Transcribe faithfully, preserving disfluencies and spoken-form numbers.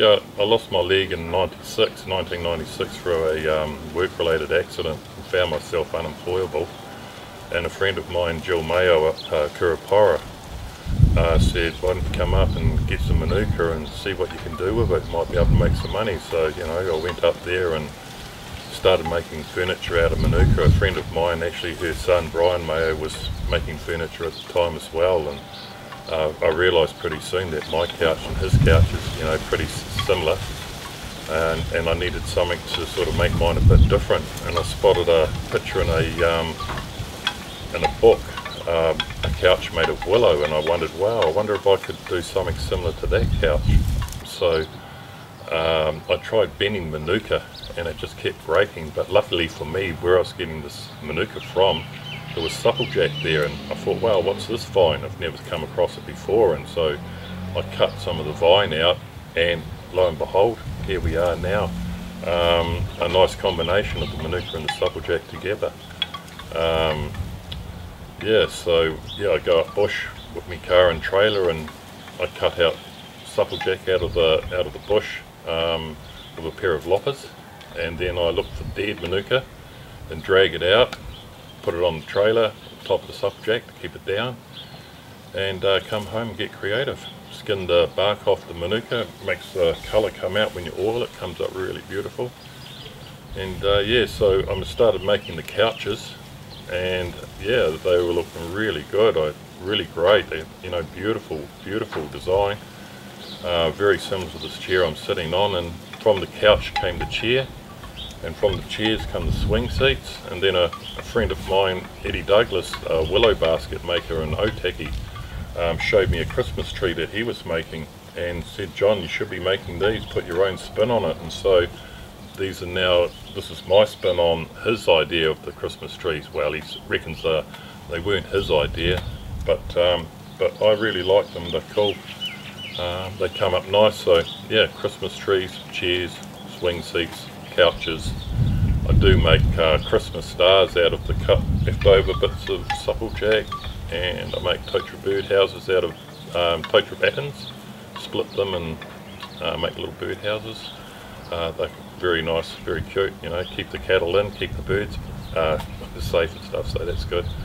Yeah, I lost my leg in nineteen ninety-six through a um, work-related accident and found myself unemployable. And a friend of mine, Jill Mayo up uh, Kurapora, uh, said, why don't you come up and get some Manuka and see what you can do with it, might be able to make some money. So, you know, I went up there and started making furniture out of Manuka. A friend of mine, actually her son, Brian Mayo, was making furniture at the time as well. And uh, I realised pretty soon that my couch and his couch is, you know, pretty similar. And, and I needed something to sort of make mine a bit different. And I spotted a picture in a... Um, in a book, um, a couch made of willow, and I wondered, wow, I wonder if I could do something similar to that couch. So um, I tried bending Manuka and it just kept breaking, but luckily for me, where I was getting this Manuka from, there was supplejack there, and I thought, wow, what's this vine? I've never come across it before. And so I cut some of the vine out, and lo and behold, here we are now. Um, a nice combination of the Manuka and the supplejack together. Um, Yeah, so yeah, I go up bush with my car and trailer, and I cut out supplejack out of the out of the bush um, with a pair of loppers, and then I look for dead Manuka and drag it out, put it on the trailer, top of the supplejack to keep it down, and uh, come home and get creative. Skin the bark off the Manuka, makes the colour come out when you oil it, comes up really beautiful. And uh, yeah, so I started making the couches. And yeah, they were looking really good, I, really great, they, you know, beautiful, beautiful design, uh, very similar to this chair I'm sitting on. And from the couch came the chair, and from the chairs come the swing seats. And then a, a friend of mine, Eddie Douglas, a willow basket maker in Otaki, um, showed me a Christmas tree that he was making and said, John, you should be making these, put your own spin on it. And so these are now, this is my spin on his idea of the Christmas trees. Well, he reckons uh, they weren't his idea, but um, but I really like them, they're cool. Uh, they come up nice, so yeah, Christmas trees, chairs, swing seats, couches. I do make uh, Christmas stars out of the cut leftover bits of supplejack, and I make totara bird houses out of um, totara battens, split them and uh, make little bird houses. Uh, they're very nice, very cute, you know, keep the cattle in, keep the birds uh, safe and stuff, so that's good.